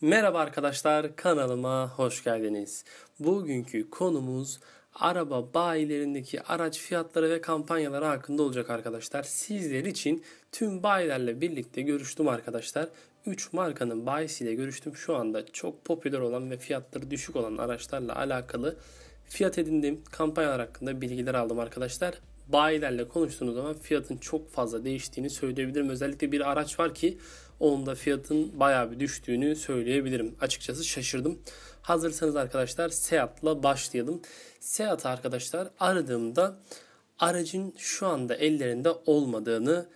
Merhaba arkadaşlar, kanalıma hoş geldiniz. Bugünkü konumuz araba bayilerindeki araç fiyatları ve kampanyaları hakkında olacak arkadaşlar. Sizler için tüm bayilerle birlikte görüştüm arkadaşlar. 3 markanın bayisiyle görüştüm. Şu anda çok popüler olan ve fiyatları düşük olan araçlarla alakalı fiyat edindim. Kampanyalar hakkında bilgiler aldım arkadaşlar. Bayilerle konuştuğunuz zaman fiyatın çok fazla değiştiğini söyleyebilirim. Özellikle bir araç var ki onda fiyatın bayağı bir düştüğünü söyleyebilirim. Açıkçası şaşırdım. Hazırsanız arkadaşlar Seat'la başlayalım. Seat arkadaşlar aradığımda aracın şu anda ellerinde olmadığını,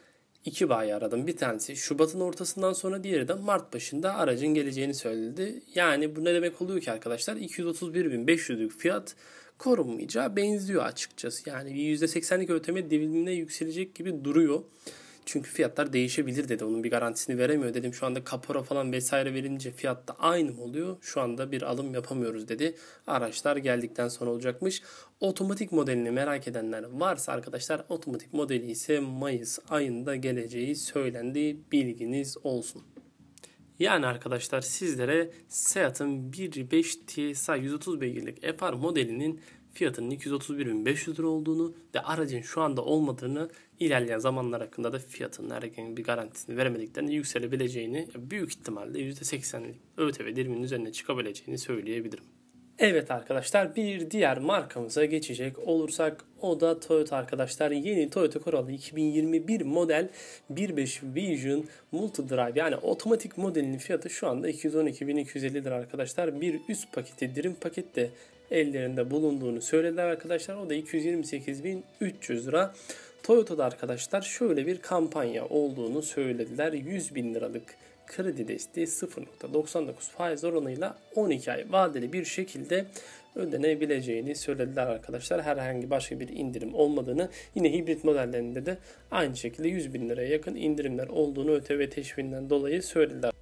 iki bayi aradım. Bir tanesi Şubat'ın ortasından sonra, diğeri de Mart başında aracın geleceğini söyledi. Yani bu ne demek oluyor ki arkadaşlar? 231.500'lük fiyat korunmayacağı benziyor açıkçası. Yani bir %80'lik ödeme dilimine yükselecek gibi duruyor. Çünkü fiyatlar değişebilir dedi. Onun bir garantisini veremiyor dedim. Şu anda kapora falan vesaire verince fiyat da aynı mı oluyor? Şu anda bir alım yapamıyoruz dedi. Araçlar geldikten sonra olacakmış. Otomatik modelini merak edenler varsa arkadaşlar, otomatik modeli ise Mayıs ayında geleceği söylendi. Bilginiz olsun. Yani arkadaşlar sizlere Seat'ın 1.5 TSI 130 beygirlik FR modelinin fiyatının 231.500 lira olduğunu ve aracın şu anda olmadığını, ilerleyen zamanlar hakkında da fiyatın herhangi bir garantisini veremediklerinde yükselebileceğini, büyük ihtimalle %80'lik ÖTV diliminin üzerine çıkabileceğini söyleyebilirim. Evet arkadaşlar, bir diğer markamıza geçecek olursak o da Toyota arkadaşlar. Yeni Toyota Corolla 2021 model 1.5 Vision Multi Drive yani otomatik modelinin fiyatı şu anda 212.250 lira arkadaşlar. Bir üst paketi, dirim pakette ellerinde bulunduğunu söylediler arkadaşlar. O da 228.300 lira. Toyota'da arkadaşlar şöyle bir kampanya olduğunu söylediler. 100.000 liralık kredi desteği 0.99 faiz oranıyla 12 ay vadeli bir şekilde ödenebileceğini söylediler arkadaşlar. Herhangi başka bir indirim olmadığını, yine hibrit modellerinde de aynı şekilde 100.000 liraya yakın indirimler olduğunu ÖTV teşviğinden dolayı söylediler.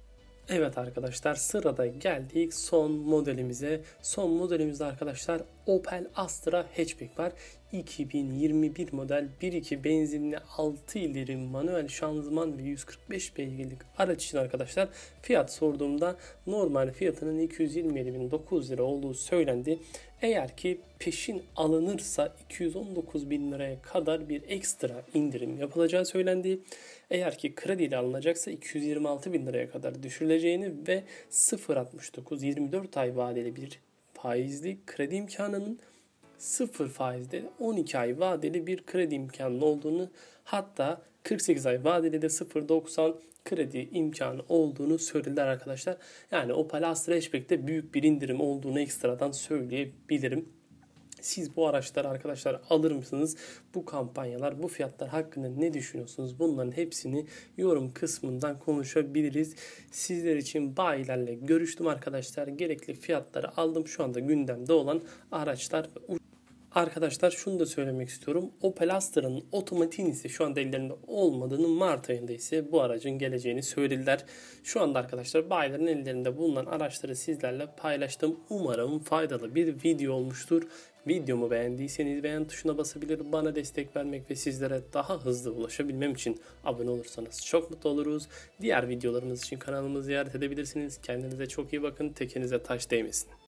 Evet arkadaşlar, sırada geldik son modelimize. Son modelimizde arkadaşlar Opel Astra hatchback var. 2021 model 1.2 benzinli 6 ileri manuel şanzıman ve 145 beygirlik araç için arkadaşlar fiyat sorduğumda normal fiyatının 227.900 lira olduğu söylendi. Eğer ki peşin alınırsa 219.000 liraya kadar bir ekstra indirim yapılacağı söylendi. Eğer ki krediyle alınacaksa 226.000 liraya kadar düşürüleceğini ve 0.69 24 ay vadeli bir faizli kredi imkanının 0 faizde 12 ay vadeli bir kredi imkanı olduğunu, hatta 48 ay vadeli de 0.90 kredi imkanı olduğunu söylediler arkadaşlar. Yani Opel Astra hatchback'te büyük bir indirim olduğunu ekstradan söyleyebilirim. Siz bu araçları arkadaşlar alır mısınız? Bu kampanyalar, bu fiyatlar hakkında ne düşünüyorsunuz? Bunların hepsini yorum kısmından konuşabiliriz. Sizler için bayilerle görüştüm arkadaşlar. Gerekli fiyatları aldım. Şu anda gündemde olan araçlar. Arkadaşlar şunu da söylemek istiyorum. Opel Astra'nın otomatiğinin ise şu anda ellerinde olmadığını, Mart ayında ise bu aracın geleceğini söylediler. Şu anda arkadaşlar bayilerin ellerinde bulunan araçları sizlerle paylaştım. Umarım faydalı bir video olmuştur. Videomu beğendiyseniz beğen tuşuna basabilir, bana destek vermek ve sizlere daha hızlı ulaşabilmem için abone olursanız çok mutlu oluruz. Diğer videolarımız için kanalımızı ziyaret edebilirsiniz. Kendinize çok iyi bakın, tekinize taş değmesin.